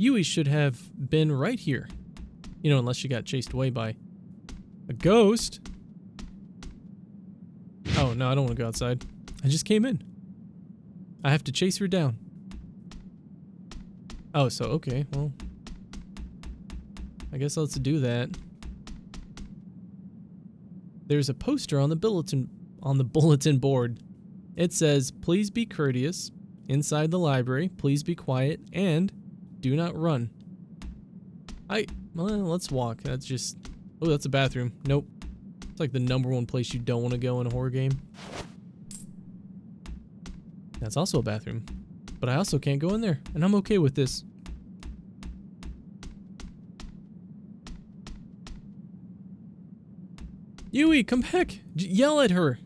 Yui should have been right here. You know, unless she got chased away by a ghost. Oh, no, I don't want to go outside. I just came in. I have to chase her down. Oh, so, okay, well. I guess let's do that. There's a poster on the bulletin board. It says, "Please be courteous. Inside the library, please be quiet and do not run." Well, let's walk. That's just... Oh, that's a bathroom. Nope. It's like the #1 place you don't want to go in a horror game. That's also a bathroom. But I also can't go in there, and I'm okay with this. Yui, come back! Yell at her!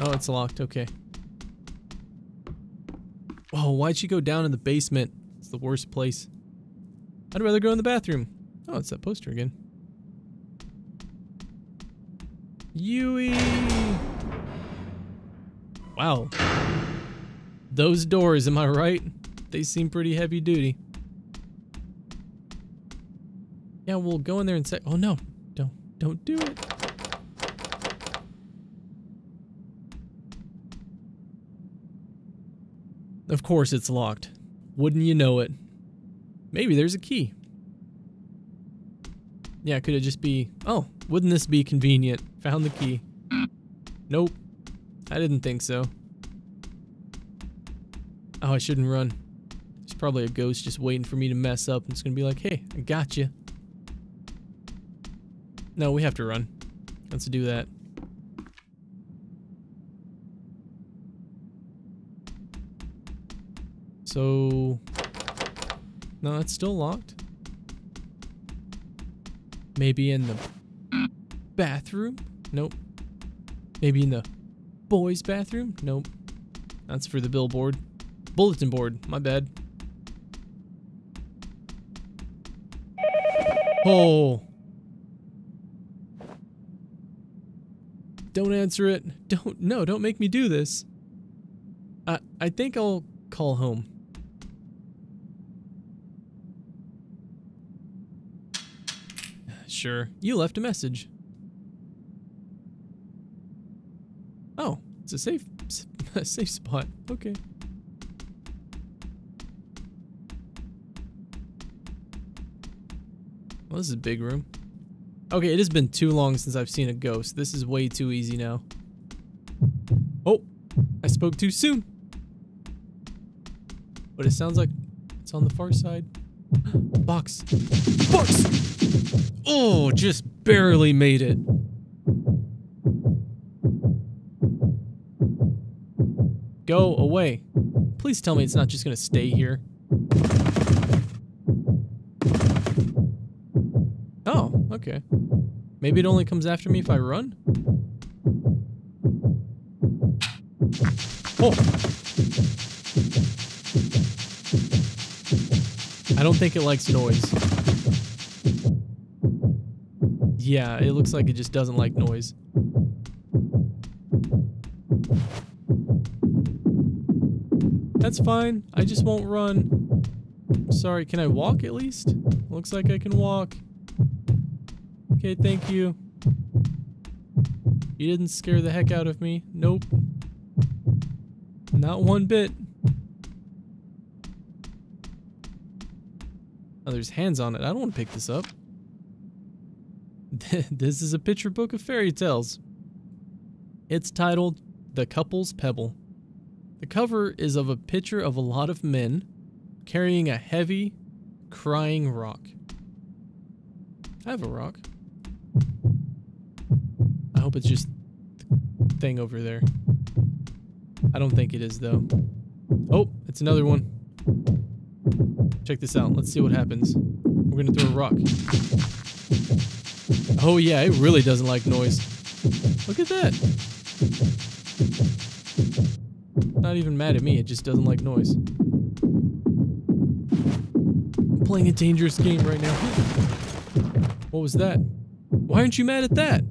Oh, it's locked, okay. Oh, why'd she go down in the basement? It's the worst place. I'd rather go in the bathroom. Oh, it's that poster again. Yui! Wow. Those doors, am I right? They seem pretty heavy duty. Yeah, we'll go in there and say, oh no, don't do it. Of course it's locked. Wouldn't you know it? Maybe there's a key. Yeah, could it just be, oh, wouldn't this be convenient? Found the key. Nope. I didn't think so. Oh, I shouldn't run. There's probably a ghost just waiting for me to mess up. And it's going to be like, hey, I got you. No, we have to run. Let's do that. So... No, it's still locked. Maybe in the bathroom? Nope. Maybe in the boys' bathroom? Nope. That's for the bulletin board, my bad. Oh. Don't answer it. No, don't make me do this. I think I'll call home. Sure. You left a message. Oh, it's a safe spot. Okay. Well, this is a big room. Okay, it has been too long since I've seen a ghost. This is way too easy now. Oh, I spoke too soon. But it sounds like it's on the far side. Box. Box! Oh, just barely made it. Go away. Please tell me it's not just gonna stay here. Oh, okay. Maybe it only comes after me if I run? Oh! I don't think it likes noise. Yeah, it looks like it just doesn't like noise. That's fine. I just won't run. I'm sorry, can I walk at least? Looks like I can walk. Okay, thank you. You didn't scare the heck out of me. Nope. Not one bit. Oh, there's hands on it. I don't want to pick this up. This is a picture book of fairy tales. It's titled The Couple's Pebble. The cover is of a picture of a lot of men carrying a heavy, crying rock. I have a rock. I hope it's just the thing over there. I don't think it is, though. Oh, it's another one. Check this out. Let's see what happens. We're going to throw a rock. Oh, yeah, it really doesn't like noise. Look at that. Not even mad at me, it just doesn't like noise. I'm playing a dangerous game right now. What was that? Why aren't you mad at that?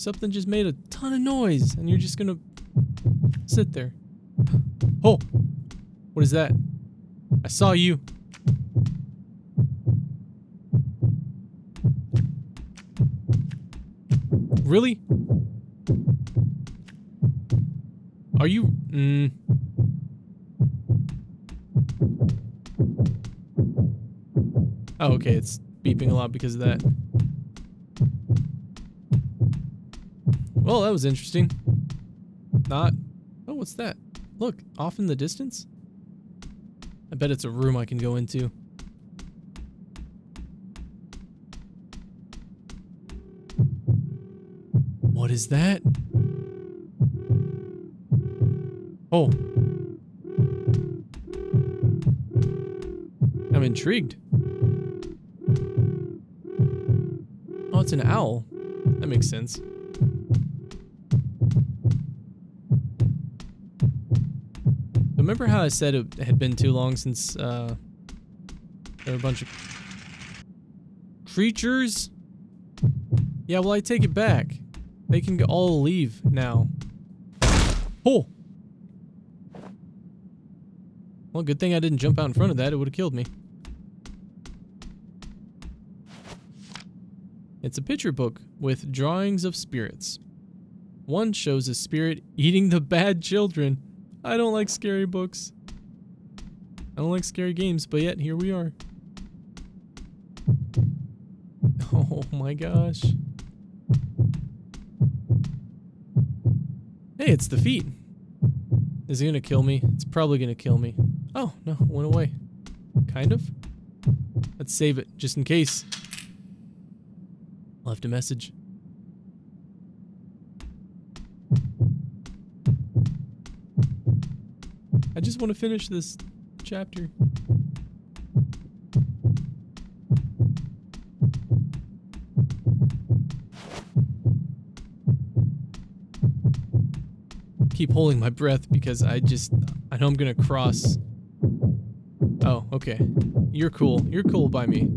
Something just made a ton of noise, and you're just gonna sit there. Oh! What is that? I saw you. Really? Are you... Oh, okay, it's beeping a lot because of that. Well, that was interesting. Not... Oh, what's that? Look, off in the distance? I bet it's a room I can go into. What is that? Oh. I'm intrigued. Oh, it's an owl. That makes sense. Remember how I said it had been too long since there were a bunch of creatures? Yeah, well, I take it back. They can all leave now. Oh! Well, good thing I didn't jump out in front of that. It would have killed me. It's a picture book with drawings of spirits. One shows a spirit eating the bad children. I don't like scary books. I don't like scary games, but yet here we are. Oh my gosh. Hey, it's the feet. Is it gonna kill me? It's probably gonna kill me. Oh, no, it went away. Kind of. Let's save it, just in case. Left a message. I just want to finish this chapter. Keep holding my breath because I know I'm gonna cross. Oh, okay. You're cool. You're cool by me.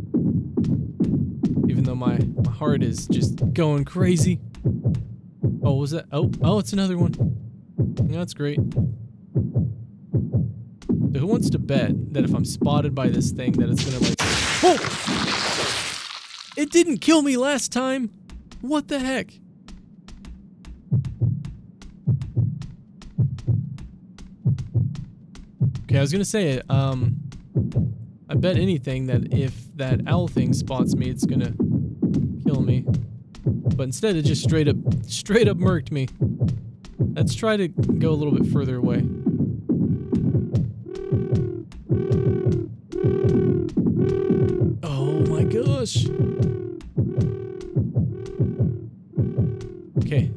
Even though my heart is just going crazy. Oh, what was that? Oh, it's another one. No, that's great. So who wants to bet that if I'm spotted by this thing that it's gonna like... Oh! It didn't kill me last time! What the heck? Okay, I was gonna say, I bet anything that if that owl thing spots me, it's gonna kill me. But instead it just straight up murked me. Let's try to go a little bit further away. Okay,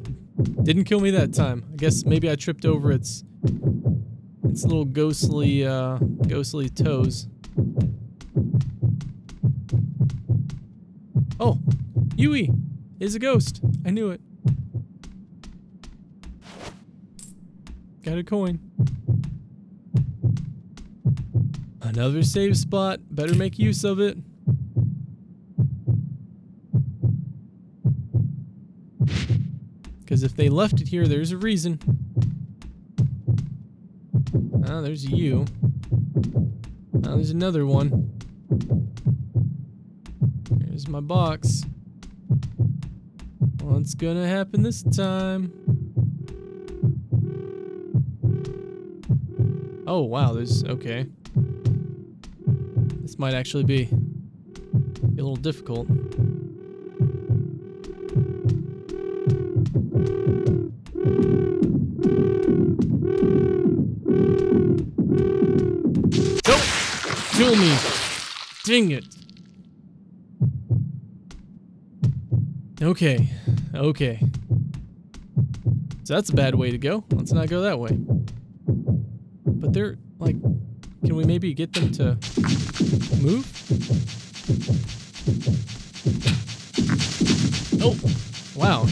didn't kill me that time. I guess maybe I tripped over its little ghostly toes. Oh, Yui is a ghost. I knew it. Got a coin. Another save spot. Better make use of it. Because if they left it here, there's a reason. Ah, there's you. Ah, there's another one. There's my box. What's gonna happen this time? Oh, wow, there's... Okay. This might actually be a little difficult. Kill me! Dang it! Okay, okay. So that's a bad way to go. Let's not go that way. But they're like, can we maybe get them to move? Oh! Wow.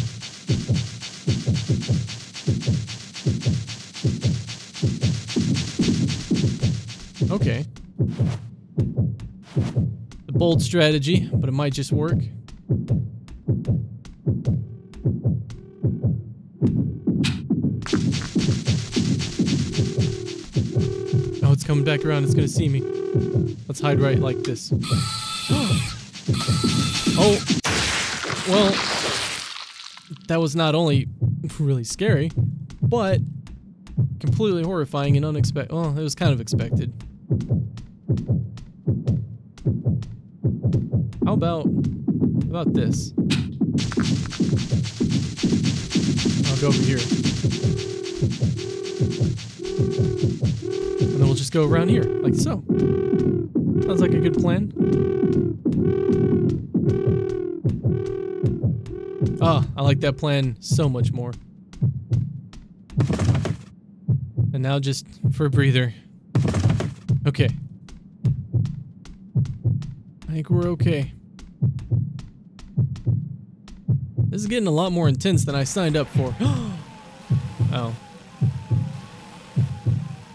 Okay. A bold strategy, but it might just work. Oh, it's coming back around. It's gonna see me. Let's hide right like this. Oh, well, that was not only really scary, but completely horrifying and unexpected. Well, it was kind of expected. How about this? I'll go over here. And then we'll just go around here, like so. Sounds like a good plan. Ah, I like that plan so much more. And now just for a breather. Okay. I think we're okay. This is getting a lot more intense than I signed up for. Oh.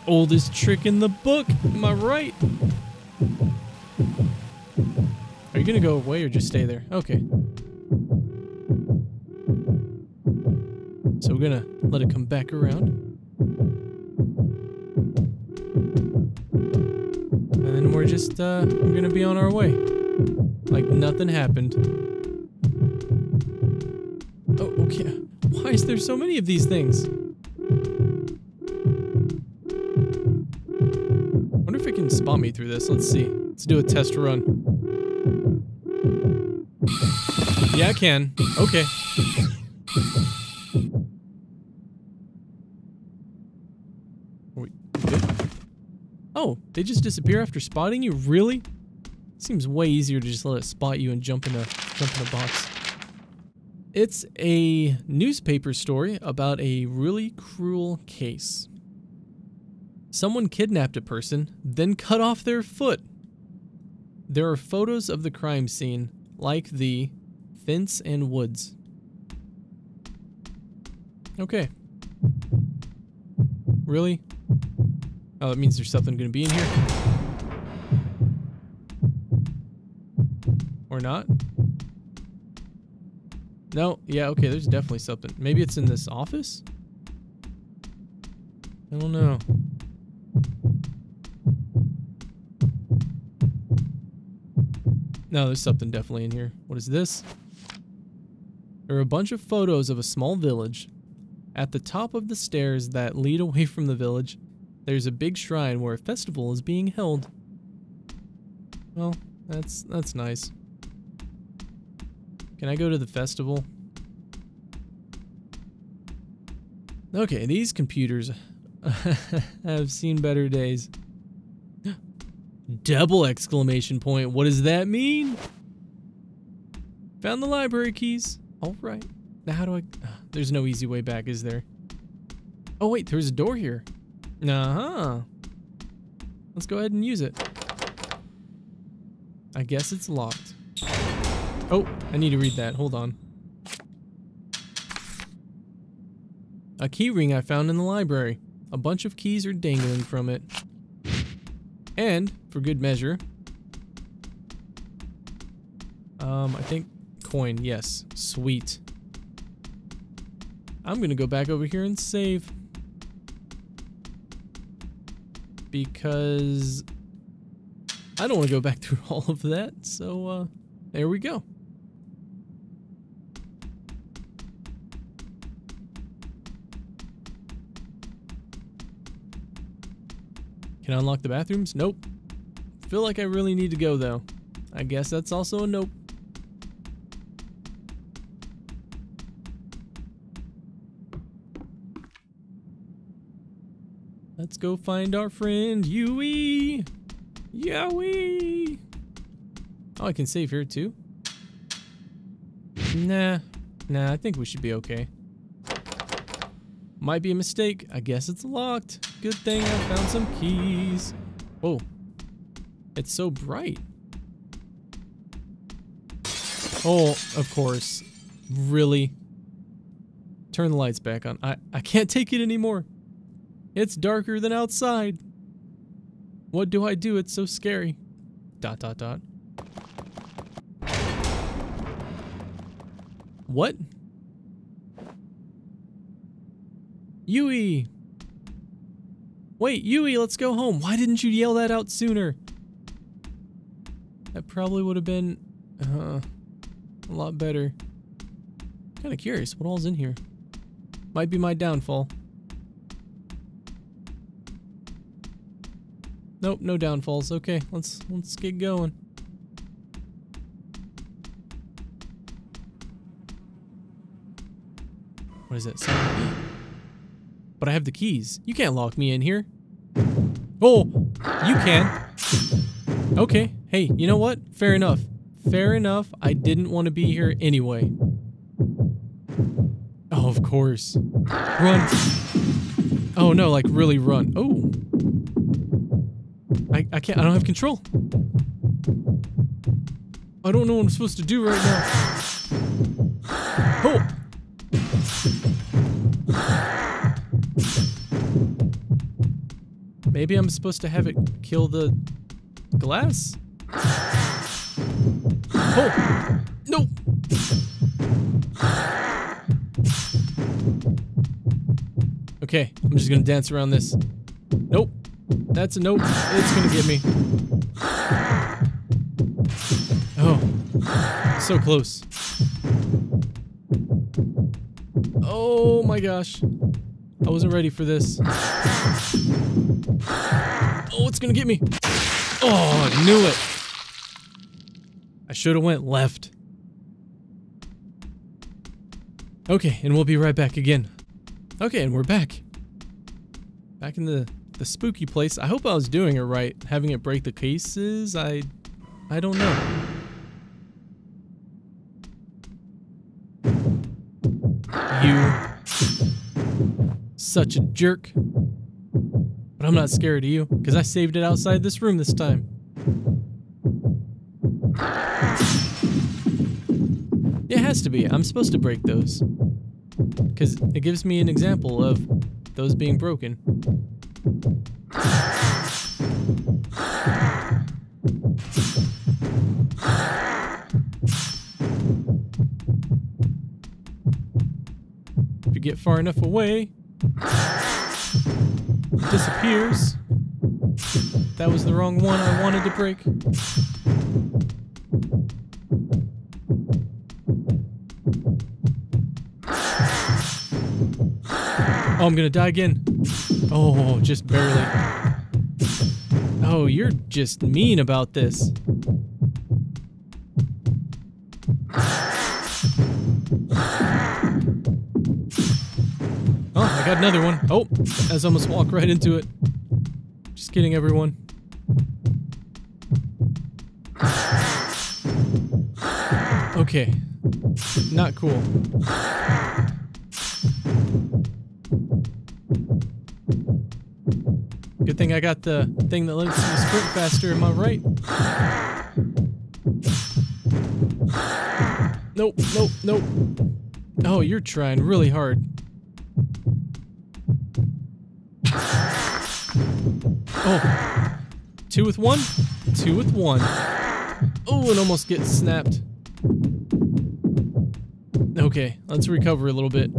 Oldest trick in the book, am I right? Are you gonna go away or just stay there? Okay. So we're gonna let it come back around. Just, we're gonna be on our way. Like nothing happened. Oh, okay. Why is there so many of these things? Wonder if it can spot me through this. Let's see. Let's do a test run. Yeah, I can. Okay. Oh, they just disappear after spotting you? Really? Seems way easier to just let it spot you and jump in a box. It's a newspaper story about a really cruel case. Someone kidnapped a person, then cut off their foot. There are photos of the crime scene, like the fence and woods. Okay. Really? Oh, that means there's something gonna be in here. Or not? No, yeah, okay, there's definitely something. Maybe it's in this office? I don't know. No, there's something definitely in here. What is this? There are a bunch of photos of a small village. At the top of the stairs that lead away from the village, there's a big shrine where a festival is being held. Well, that's nice. Can I go to the festival? Okay, these computers have seen better days. Double exclamation point. What does that mean? Found the library keys. All right. Now how do I... There's no easy way back, is there? Oh, wait, there's a door here. Uh-huh. Let's go ahead and use it. I guess it's locked. Oh, I need to read that. Hold on. A key ring I found in the library. A bunch of keys are dangling from it. And, for good measure... I think coin, yes. Sweet. I'm gonna go back over here and save. Because I don't want to go back through all of that, so there we go. Can I unlock the bathrooms? Nope. Feel like I really need to go though. I guess that's also a nope. Let's go find our friend Yui. Yui. Oh, I can save here too. Nah, I think we should be okay. Might be a mistake. I guess it's locked. Good thing I found some keys. Whoa, it's so bright. Oh, of course. Really? Turn the lights back on. I can't take it anymore. It's darker than outside. What do I do? It's so scary. ... What? Yui! Wait, Yui, let's go home. Why didn't you yell that out sooner? That probably would have been a lot better. Kind of curious what all's in here. Might be my downfall. Nope, no downfalls. Okay, let's get going. What is that sound? But I have the keys. You can't lock me in here. Oh, you can. Okay. Hey, you know what? Fair enough. Fair enough. I didn't want to be here anyway. Oh, of course. Run. Oh no, like really run. Oh. I can't. I don't have control. I don't know what I'm supposed to do right now. Oh. Maybe I'm supposed to have it kill the glass? Oh! No! Okay, I'm just gonna dance around this. Nope. That's a nope. It's gonna get me. Oh. So close. Oh my gosh. I wasn't ready for this. Oh, it's gonna get me. Oh, I knew it. I should have went left. Okay, and we'll be right back again. Okay, and we're back. Back in the spooky place. I hope I was doing it right. Having it break the cases, I don't know. You. Such a jerk. But I'm not scared of you, because I saved it outside this room this time. It has to be. I'm supposed to break those. Because it gives me an example of those being broken. If you get far enough away... disappears. That was the wrong one I wanted to break. Oh, I'm gonna die again. Oh, just barely. Oh, you're just mean about this. Got another one. Oh, I almost walked right into it. Just kidding, everyone. Okay. Not cool. Good thing I got the thing that lets me sprint faster, am I right? Nope, nope, nope. Oh, you're trying really hard. Oh, two with one, two with one. Oh, it almost gets snapped. Okay, let's recover a little bit.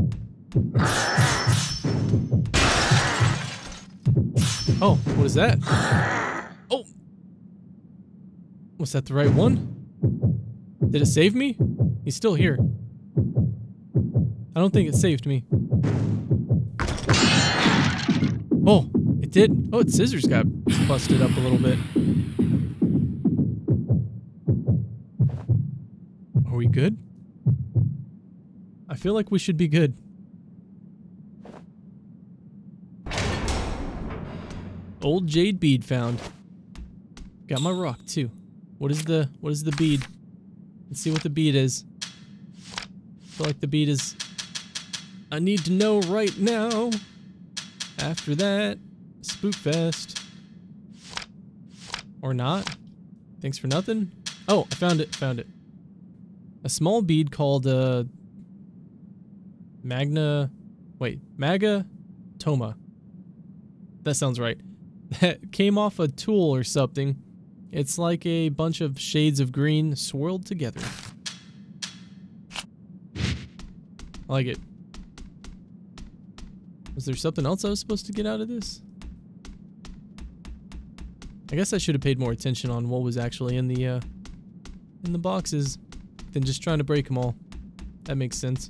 Oh, what is that? Oh, was that the right one? Did it save me? He's still here. I don't think it saved me. Oh. Did oh, its scissors got busted up a little bit. Are we good? I feel like we should be good. Old jade bead found. Got my rock too. What is the bead? Let's see what the bead is. I feel like the bead is. I need to know right now. After that. Spookfest. Or not. Thanks for nothing. Oh, I found it. Found it. A small bead called Magatoma. That sounds right. That came off a tool or something. It's like a bunch of shades of green swirled together. I like it. Was there something else I was supposed to get out of this? I guess I should have paid more attention on what was actually in the boxes than just trying to break them all. That makes sense.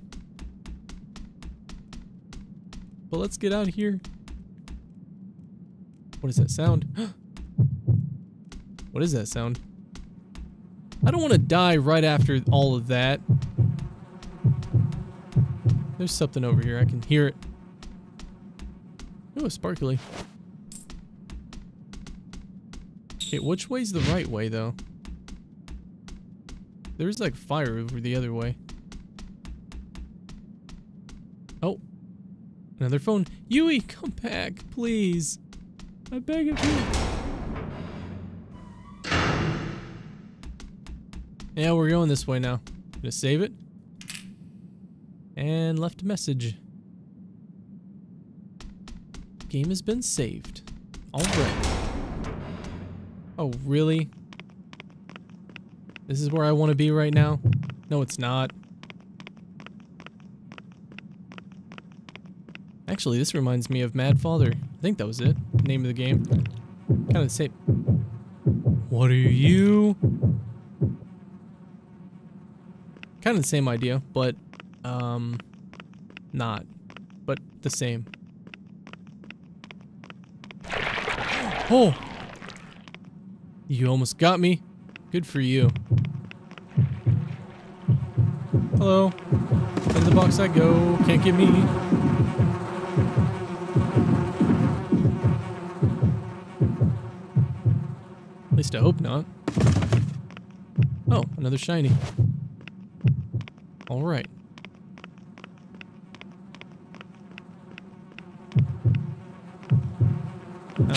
But let's get out of here. What is that sound? What is that sound? I don't want to die right after all of that. There's something over here. I can hear it. Oh, sparkly. Okay, which way's the right way, though? There's like fire over the other way. Oh. Another phone. Yui, come back, please. I beg of you. Yeah, we're going this way now. Gonna save it. And left a message. Game has been saved. All right. Oh, really? This is where I want to be right now? No, it's not. Actually, this reminds me of Mad Father. I think that was it. Name of the game. Kind of the same. What are you? Kind of the same idea, but not. But the same. Oh! You almost got me. Good for you. Hello. In the box I go. Can't get me. At least I hope not. Oh, another shiny. All right.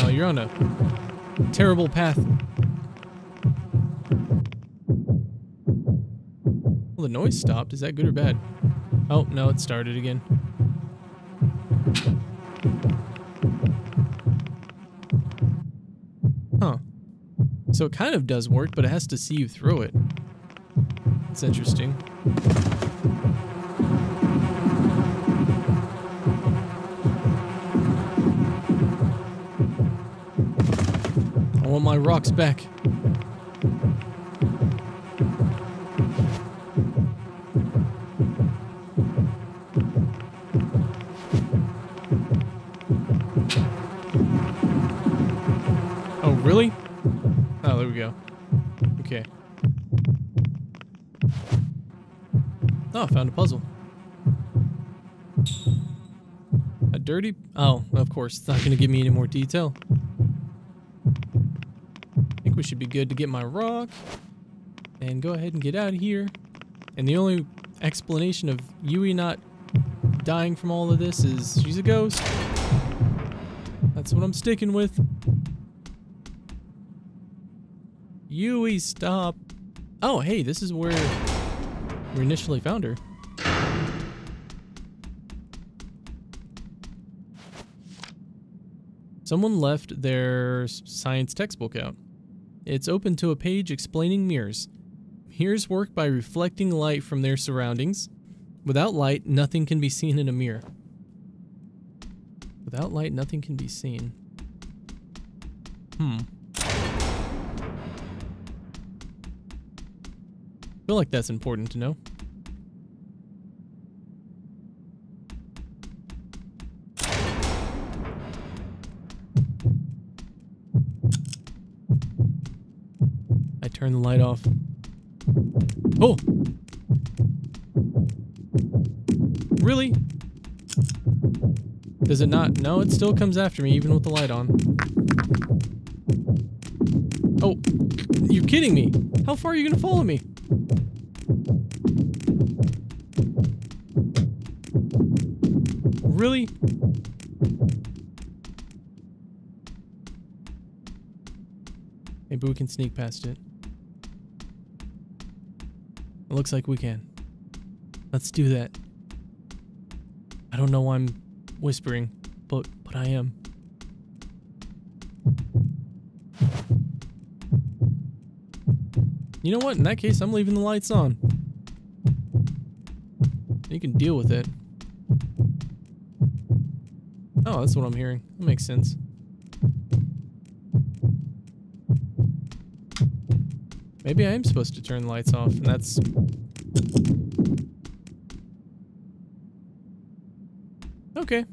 Oh, you're on a terrible path. The noise stopped. Is that good or bad? Oh, no, it started again. Huh. So it kind of does work, but it has to see you through it. It's interesting. I want my rocks back. Really? Oh, there we go. Okay. Oh, I found a puzzle. A dirty... Oh, of course. It's not going to give me any more detail. I think we should be good to get my rock. And go ahead and get out of here. And the only explanation of Yui not dying from all of this is she's a ghost. That's what I'm sticking with. Yui, stop. Oh, hey, this is where we initially found her. Someone left their science textbook out. It's open to a page explaining mirrors. Mirrors work by reflecting light from their surroundings. Without light, nothing can be seen in a mirror. Without light, nothing can be seen. Hmm. I feel like that's important to know. I turn the light off. Oh! Really? Does it not? No, it still comes after me even with the light on. Oh, you're kidding me. How far are you gonna follow me? Really? Maybe we can sneak past it. It looks like we can. Let's do that. I don't know why I'm whispering, but I am. You know what? In that case, I'm leaving the lights on. You can deal with it. Oh, that's what I'm hearing. That makes sense. Maybe I am supposed to turn the lights off, and that's... Okay.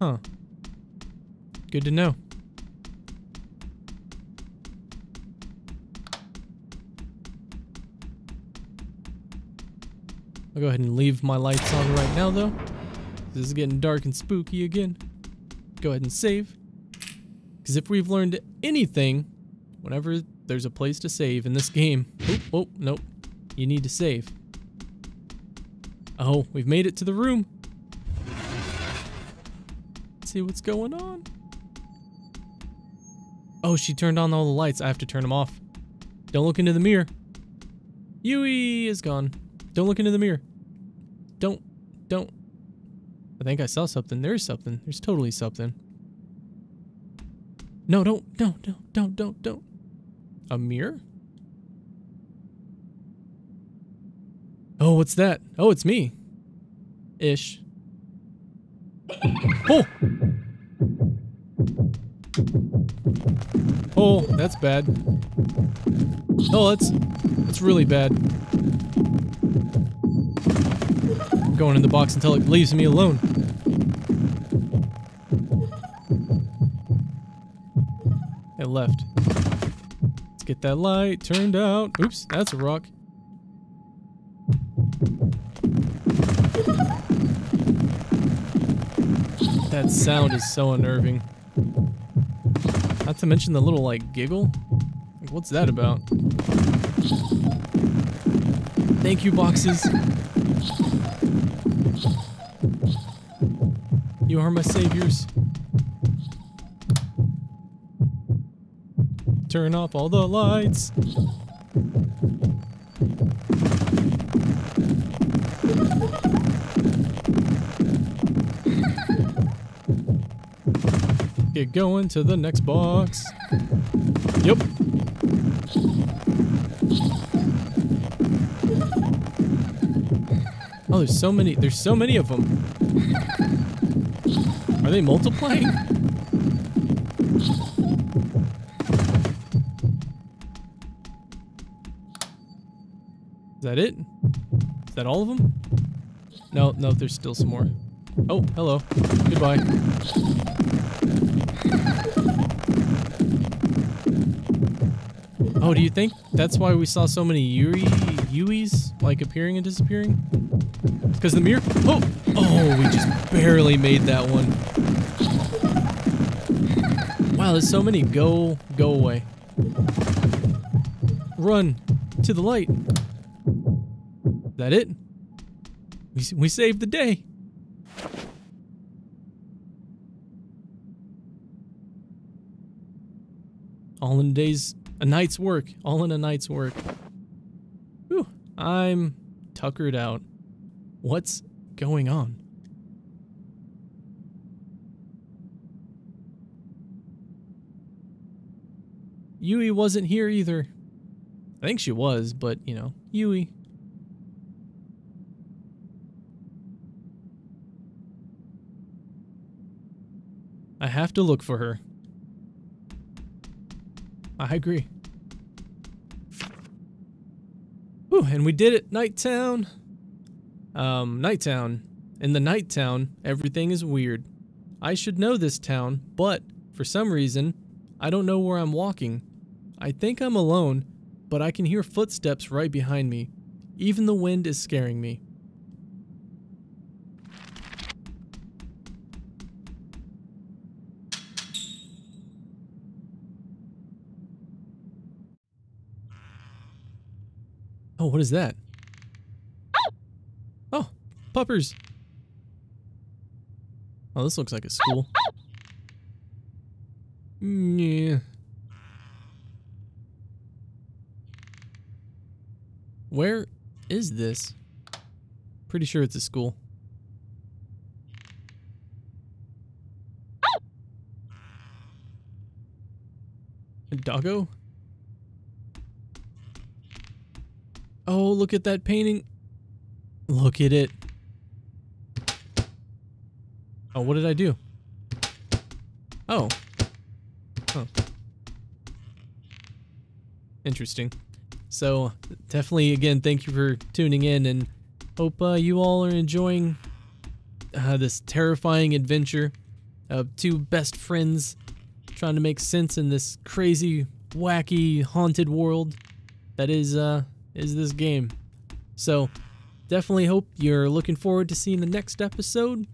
Huh. Good to know. I'll go ahead and leave my lights on right now, though. This is getting dark and spooky again. Go ahead and save. Because if we've learned anything, whenever there's a place to save in this game... Oh, nope. You need to save. Oh, we've made it to the room. Let's see what's going on. Oh, she turned on all the lights. I have to turn them off. Don't look into the mirror. Yui is gone. Don't look into the mirror. Don't. I think I saw something. There is something. There's totally something. No, don't. A mirror? Oh, what's that? Oh, it's me. Ish. Oh! Oh, that's bad. Oh, that's really bad. I'm going in the box until it leaves me alone. Left. Let's get that light turned out. Oops, that's a rock. That sound is so unnerving. Not to mention the little, like, giggle. Like, what's that about? Thank you, boxes. You are my saviors. Turn off all the lights. Get going to the next box. Yep. Oh, there's so many of them. Are they multiplying? Is that it? Is that all of them? No, there's still some more. Oh, hello. Goodbye. Oh, do you think that's why we saw so many Yuis, like, appearing and disappearing? Because the mirror... Oh, we just barely made that one. Wow, there's so many. Go away. Run to the light. Is that it? We saved the day. All in a night's work. All in a night's work. Whew, I'm tuckered out. What's going on? Yui wasn't here either. I think she was, but you know, Yui. I have to look for her. I agree. Whew, and we did it. Nighttown. Nighttown. In the Nighttown, everything is weird. I should know this town, but for some reason, I don't know where I'm walking. I think I'm alone, but I can hear footsteps right behind me. Even the wind is scaring me. Oh, what is that? Oh, puppers. Oh, this looks like a school. Yeah. Where is this? Pretty sure it's a school. A doggo? Oh, look at that painting. Look at it. Oh, what did I do? Oh. Huh. Interesting. So, definitely, again, thank you for tuning in, and hope you all are enjoying this terrifying adventure of two best friends trying to make sense in this crazy, wacky, haunted world that is this game. So, definitely hope you're looking forward to seeing the next episode.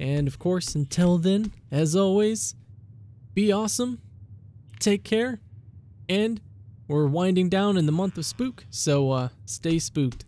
And, of course, until then, as always, be awesome, take care, and we're winding down in the month of spook, so stay spooked.